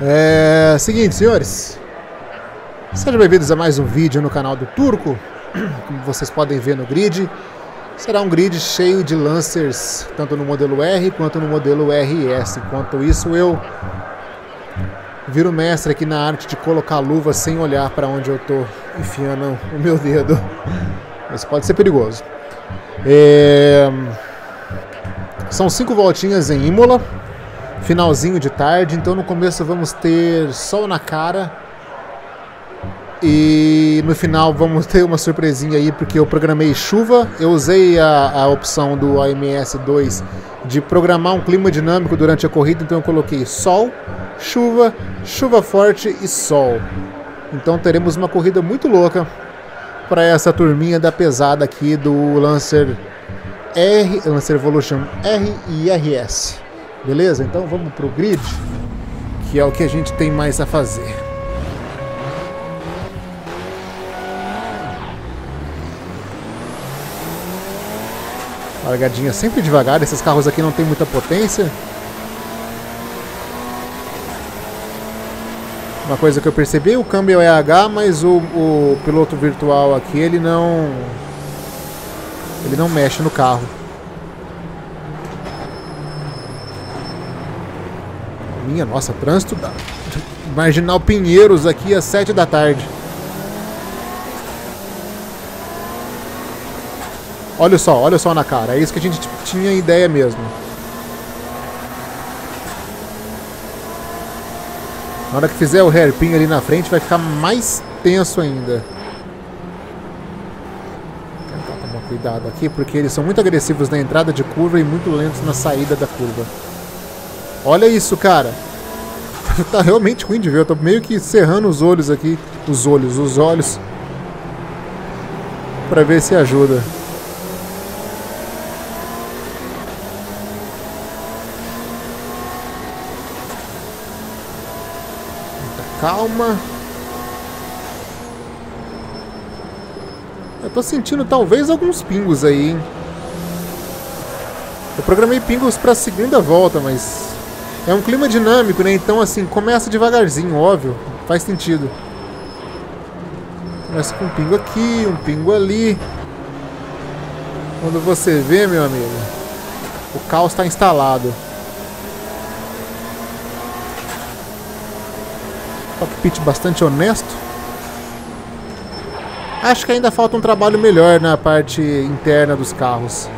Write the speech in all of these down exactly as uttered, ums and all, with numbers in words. É seguinte, senhores, sejam bem-vindos a mais um vídeo no canal do Turco. Como vocês podem ver no grid, será um grid cheio de Lancers, tanto no modelo R quanto no modelo R S. Enquanto isso, eu viro mestre aqui na arte de colocar a luva sem olhar para onde eu tô enfiando o meu dedo. Isso pode ser perigoso. É... São cinco voltinhas em Imola, finalzinho de tarde, então no começo vamos ter sol na cara e no final vamos ter uma surpresinha aí, porque eu programei chuva. Eu usei a, a opção do A M S dois de programar um clima dinâmico durante a corrida, então eu coloquei sol, chuva, chuva forte e sol. Então teremos uma corrida muito louca para essa turminha da pesada aqui do Lancer R, Lancer Evolution R e R S. Beleza? Então vamos pro grid, que é o que a gente tem mais a fazer. Largadinha sempre devagar, esses carros aqui não tem muita potência. Uma coisa que eu percebi, o câmbio é H, mas o, o piloto virtual aqui, ele não... Ele não mexe no carro. Minha nossa, trânsito da Marginal Pinheiros aqui às sete da tarde. Olha só, olha só na cara. É isso que a gente tinha ideia mesmo. Na hora que fizer o hairpin ali na frente, vai ficar mais tenso ainda. Cuidado aqui, porque eles são muito agressivos na entrada de curva e muito lentos na saída da curva. Olha isso, cara. Tá realmente ruim de ver. Eu tô meio que cerrando os olhos aqui. Os olhos, os olhos. Pra ver se ajuda. Calma. Eu tô sentindo talvez alguns pingos aí, hein? Eu programei pingos pra segunda volta, mas... É um clima dinâmico, né? Então, assim, começa devagarzinho, óbvio. Faz sentido. Começa com um pingo aqui, um pingo ali. Quando você vê, meu amigo, o caos tá instalado. Cockpit bastante honesto. Acho que ainda falta um trabalho melhor na parte interna dos carros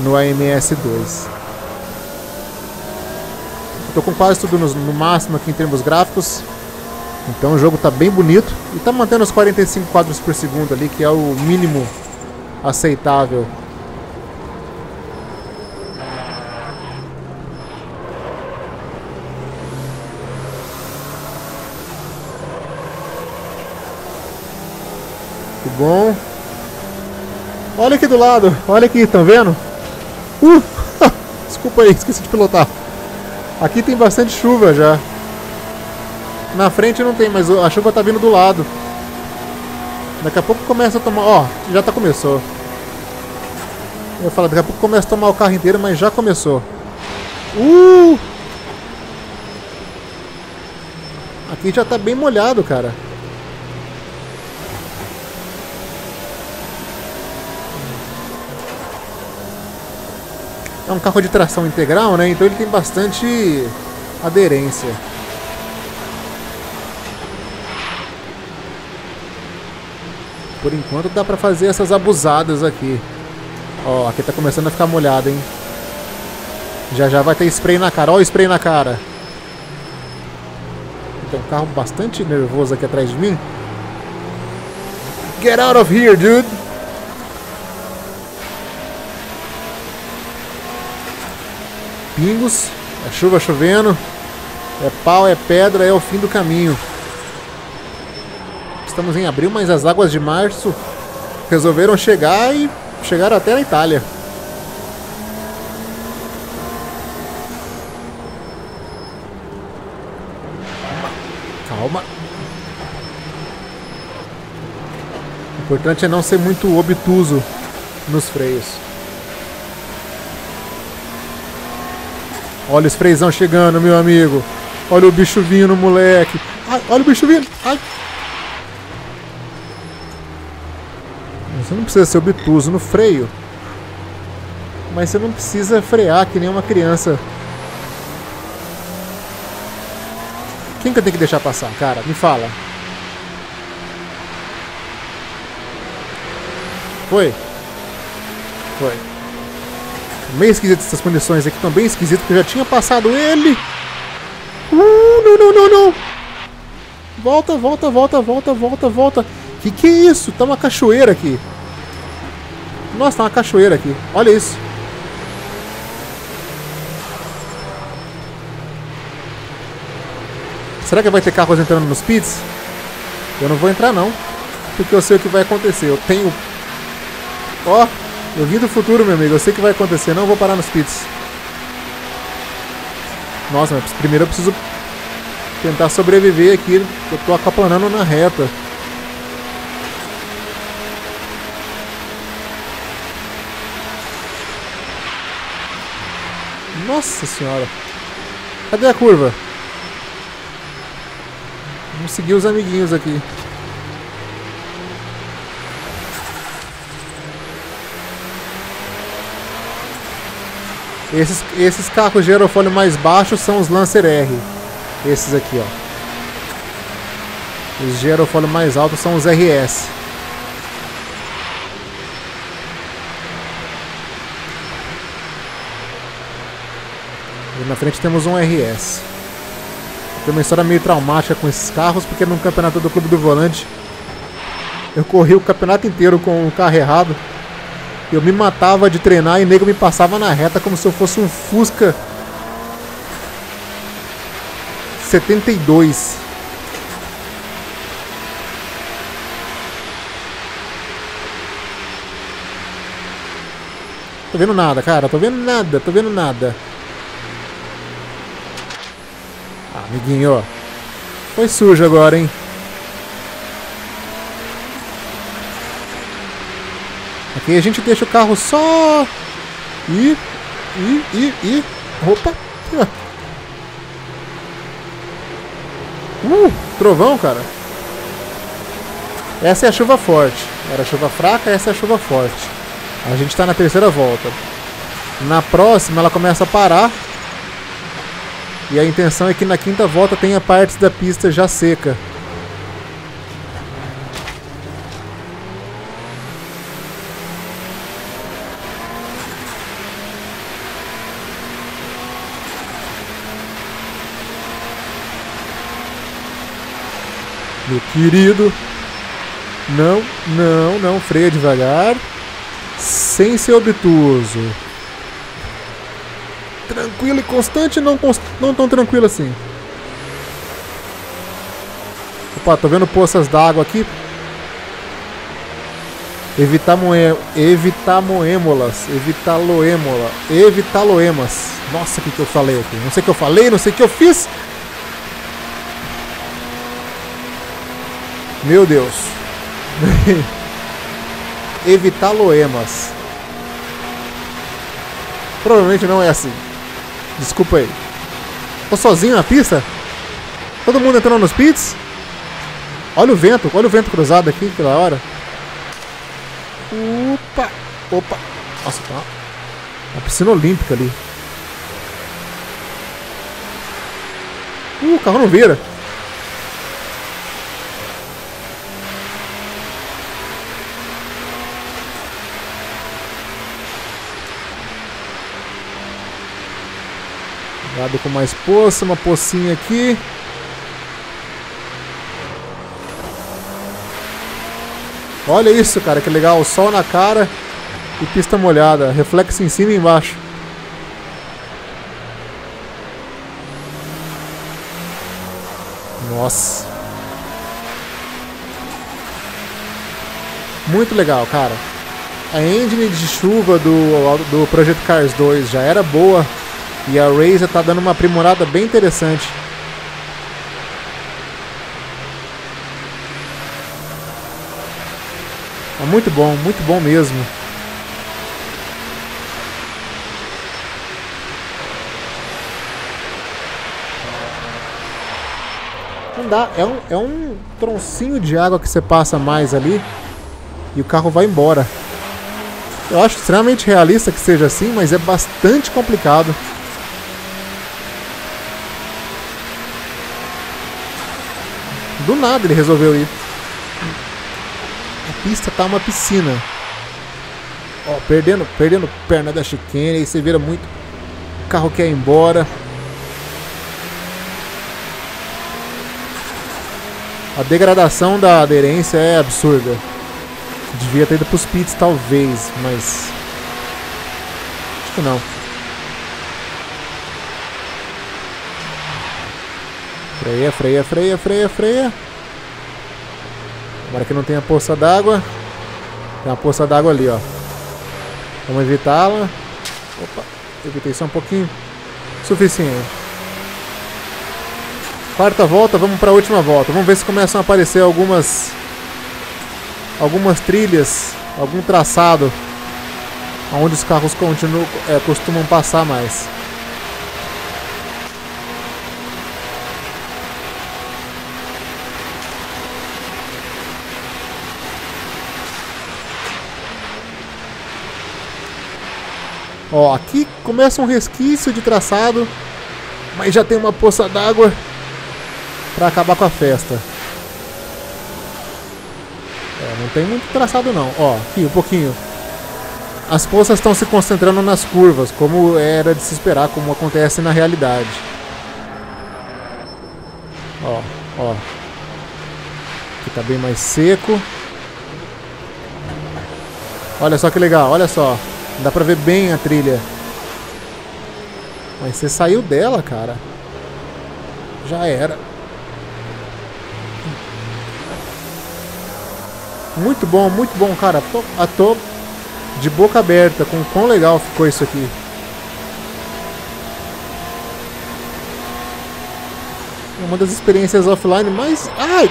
no A M S dois. Estou com quase tudo no máximo aqui em termos gráficos, então o jogo está bem bonito e está mantendo os quarenta e cinco quadros por segundo ali, que é o mínimo aceitável. Bom, olha aqui do lado, olha aqui, estão vendo? Uh, desculpa aí, esqueci de pilotar. Aqui tem bastante chuva já. Na frente não tem, mas a chuva tá vindo do lado. Daqui a pouco começa a tomar, ó, já tá começou. Eu falo, daqui a pouco começa a tomar o carro inteiro, mas já começou. Uh! Aqui já tá bem molhado, cara. É um carro de tração integral, né? Então ele tem bastante aderência. Por enquanto dá pra fazer essas abusadas aqui. Ó, aqui tá começando a ficar molhado, hein? Já já vai ter spray na cara. Ó, o spray na cara. Tem um carro bastante nervoso aqui atrás de mim. Get out of here, dude! Pingos, é chuva chovendo, é pau, é pedra, é o fim do caminho. Estamos em abril, mas as águas de março resolveram chegar e chegaram até na Itália. Calma. O importante é não ser muito obtuso nos freios. Olha os freizão chegando, meu amigo. Olha o bicho vindo, moleque. Ai, olha o bicho vindo. Ai. Você não precisa ser obtuso no freio. Mas você não precisa frear que nem uma criança. Quem que eu tenho que deixar passar, cara? Me fala. Foi? Foi. Meio esquisito essas condições aqui, tão bem esquisito, porque eu já tinha passado ele. Uh, não, não, não, não. Volta, volta, volta, volta, volta, volta. Que que é isso? Tá uma cachoeira aqui. Nossa, tá uma cachoeira aqui. Olha isso. Será que vai ter carros entrando nos pits? Eu não vou entrar não, porque eu sei o que vai acontecer. Eu tenho... Ó, oh, eu vim do futuro, meu amigo. Eu sei o que vai acontecer. Não vou parar nos pits. Nossa, mas primeiro eu preciso tentar sobreviver aqui. Eu tô acapanando na reta. Nossa senhora. Cadê a curva? Vamos seguir os amiguinhos aqui. Esses, esses carros de aerofólio mais baixos são os Lancer R. Esses aqui, ó. Os de aerofólio mais altos são os R S. E na frente temos um R S. Tem uma história meio traumática com esses carros, porque no campeonato do Clube do Volante eu corri o campeonato inteiro com o carro errado. Eu me matava de treinar e o nego me passava na reta como se eu fosse um Fusca setenta e dois. Tô vendo nada, cara, tô vendo nada, tô vendo nada. Amiguinho, ó. Foi sujo agora, hein? Aqui a gente deixa o carro só... E... E... E... E... Opa! Uh! Trovão, cara! Essa é a chuva forte. Era a chuva fraca, essa é a chuva forte. A gente tá na terceira volta. Na próxima ela começa a parar. E a intenção é que na quinta volta tenha partes da pista já seca. Meu querido. Não, não, não. Freia devagar. Sem ser obtuso. Tranquilo e constante, não, const... não tão tranquilo assim. Opa, tô vendo poças d'água aqui. Evitar moe... Evitar moêmolas. Evitar loêmola. Evitar loemas. Nossa, o que, que eu falei aqui? Não sei o que eu falei, não sei o que eu fiz. Meu Deus. Evitar loemas. Provavelmente não é assim. Desculpa aí. Tô sozinho na pista? Todo mundo entrando nos pits? Olha o vento, olha o vento cruzado aqui pela hora. Opa! Opa! Nossa, tá uma piscina olímpica ali. Uh, o carro não vira. Com mais poça, uma pocinha aqui. Olha isso, cara, que legal. O sol na cara e pista molhada. Reflexo em cima e embaixo. Nossa. Muito legal, cara. A engine de chuva do, do Project Cars dois já era boa. E a RAZER tá dando uma aprimorada bem interessante. É muito bom, muito bom mesmo. Não dá, é um, é um troncinho de água que você passa mais ali e o carro vai embora. Eu acho extremamente realista que seja assim, mas é bastante complicado. Do nada ele resolveu ir. A pista tá uma piscina. Ó, perdendo, perdendo perna da chicane, aí você vira muito. O carro quer ir embora. A degradação da aderência é absurda. Devia ter ido para os pits talvez, mas acho que não. Freia, freia, freia, freia, freia. Agora que não tem a poça d'água. Tem uma poça d'água ali, ó. Vamos evitá-la. Opa, evitei só um pouquinho. Suficiente. Quarta volta, vamos para a última volta. Vamos ver se começam a aparecer algumas algumas trilhas, algum traçado onde os carros continuam, é, costumam passar mais. Ó, aqui começa um resquício de traçado, mas já tem uma poça d'água para acabar com a festa. É, não tem muito traçado não. Ó, aqui um pouquinho. As poças estão se concentrando nas curvas, como era de se esperar, como acontece na realidade. Ó, ó. Aqui tá bem mais seco. Olha só que legal, olha só. Dá pra ver bem a trilha. Mas você saiu dela, cara. Já era. Muito bom, muito bom, cara. Tô, a tô de boca aberta com o quão legal ficou isso aqui. Uma das experiências offline mais... Ai!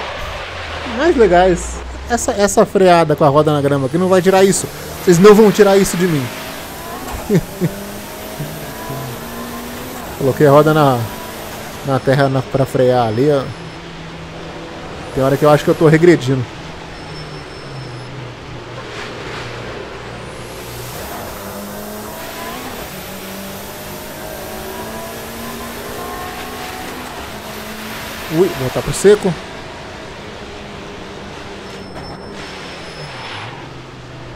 Mais legais. Essa, essa freada com a roda na grama aqui não vai tirar isso. Vocês não vão tirar isso de mim. Coloquei a roda na, na terra na, pra frear ali. Ó. Tem hora que eu acho que eu tô regredindo. Ui, voltar pro seco.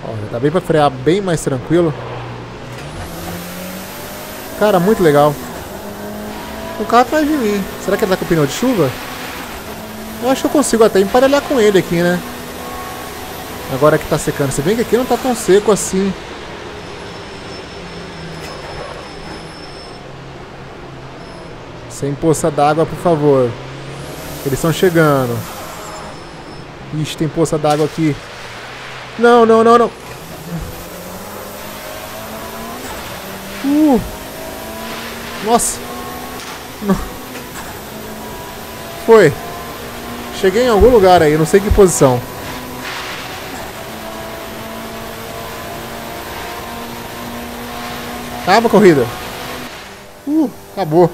Ó, já tá bem pra frear, bem mais tranquilo. Cara, muito legal. O carro atrás de mim. Será que ele tá com pneu de chuva? Eu acho que eu consigo até emparelhar com ele aqui, né? Agora que tá secando. Se bem que aqui não tá tão seco assim. Sem poça d'água, por favor. Eles estão chegando. Ixi, tem poça d'água aqui. Não, não, não, não. Uh. Nossa. Não. Foi. Cheguei em algum lugar aí, não sei que posição. Acaba a corrida. Uh, acabou.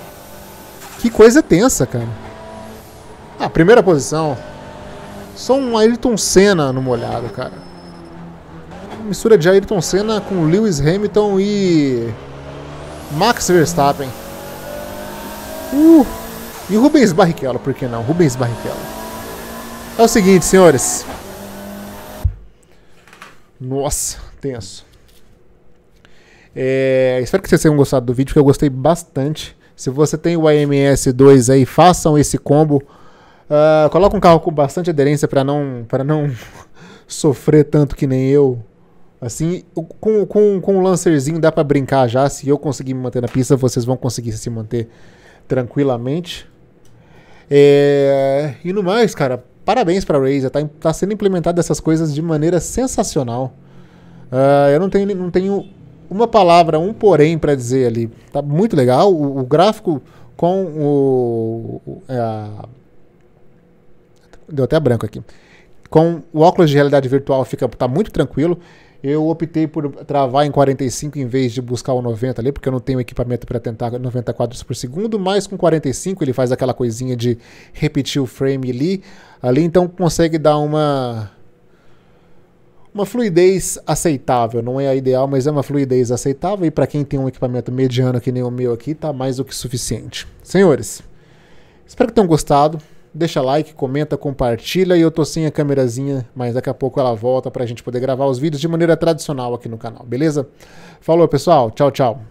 Que coisa tensa, cara. Ah, primeira posição. Só um Ayrton Senna no molhado, cara. Uma mistura de Ayrton Senna com Lewis Hamilton e Max Verstappen. Uh, e Rubens Barrichello, por que não? Rubens Barrichello. É o seguinte, senhores. Nossa, tenso. É, espero que vocês tenham gostado do vídeo, porque eu gostei bastante. Se você tem o A M S dois aí, façam esse combo. Uh, coloca um carro com bastante aderência para não, para não sofrer tanto que nem eu. Assim, com, com, com um lancerzinho dá para brincar já. Se eu conseguir me manter na pista, vocês vão conseguir se manter tranquilamente. É... E no mais, cara, parabéns para a RAZER. Tá, tá sendo implementada essas coisas de maneira sensacional. Uh, eu não tenho, não tenho uma palavra, um porém para dizer ali. Tá muito legal. O, o gráfico com o... A, deu até branco aqui. Com o óculos de realidade virtual fica, tá muito tranquilo. Eu optei por travar em quarenta e cinco em vez de buscar o noventa ali, porque eu não tenho equipamento para tentar noventa quadros por segundo, mas com quarenta e cinco ele faz aquela coisinha de repetir o frame ali, ali então consegue dar uma, uma fluidez aceitável. Não é a ideal, mas é uma fluidez aceitável, e para quem tem um equipamento mediano que nem o meu aqui, tá mais do que suficiente. Senhores, espero que tenham gostado. Deixa like, comenta, compartilha, e eu tô sem a câmerazinha, mas daqui a pouco ela volta pra gente poder gravar os vídeos de maneira tradicional aqui no canal, beleza? Falou, pessoal, tchau, tchau!